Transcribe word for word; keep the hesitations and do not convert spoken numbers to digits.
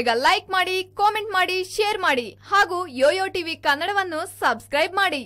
ಬೇಗ ಲೈಕ್ ಮಾಡಿ, ಕಾಮೆಂಟ್ ಮಾಡಿ, ಶೇರ್ ಮಾಡಿ ಹಾಗೂ ಯೋಯೋ ಟಿವಿ ಕನ್ನಡವನ್ನು ಸಬ್ಸ್ಕ್ರೈಬ್ ಮಾಡಿ.